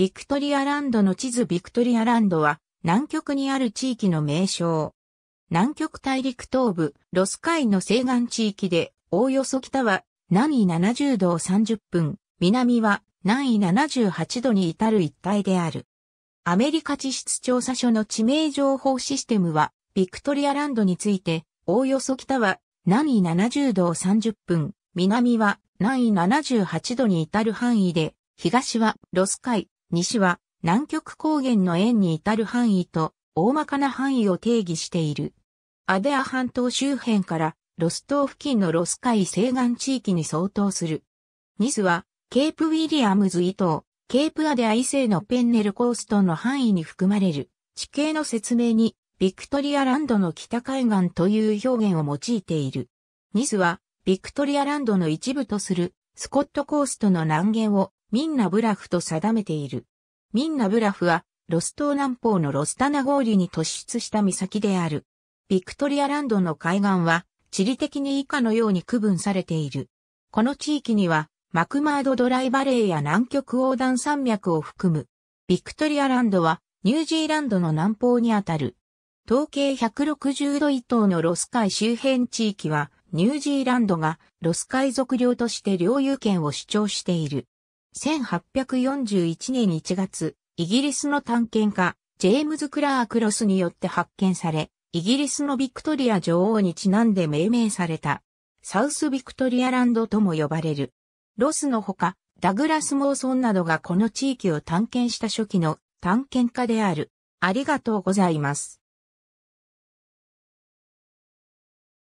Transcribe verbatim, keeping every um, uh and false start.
ビクトリアランドの地図。ビクトリアランドは南極にある地域の名称。南極大陸東部、ロス海の西岸地域で、おおよそ北は南緯ななじゅうどさんじゅっぷん、南は南緯ななじゅうはちどに至る一帯である。アメリカ地質調査所の地名情報システムは、ビクトリアランドについて、おおよそ北は南緯ななじゅうどさんじゅっぷん、南は南緯ななじゅうはちどに至る範囲で、東はロス海、西は南極高原の円に至る範囲と、大まかな範囲を定義している。アデア半島周辺からロス島付近のロス海西岸地域に相当する。ジーエヌアイエスはケープウィリアムズ以東、ケープアデア以西のペンネルコーストの範囲に含まれる地形の説明にビクトリアランドの北海岸という表現を用いている。ジーエヌアイエスはビクトリアランドの一部とするスコットコーストの南限をミンナブラフと定めている。ミンナブラフはロス島南方のロスタナ氷に突出した岬である。ビクトリアランドの海岸は地理的に以下のように区分されている。この地域にはマクマードドライバレーや南極横断山脈を含む。ビクトリアランドはニュージーランドの南方にあたる。東経ひゃくろくじゅうど以東のロス海周辺地域はニュージーランドがロス海属領として領有権を主張している。せんはっぴゃくよんじゅういちねんいちがつ。イギリスの探検家、ジェームズ・クラーク・ロスによって発見され、イギリスのビクトリア女王にちなんで命名された。サウスビクトリアランドとも呼ばれる。ロスのほか、ダグラス・モーソンなどがこの地域を探検した初期の探検家である。ありがとうございます。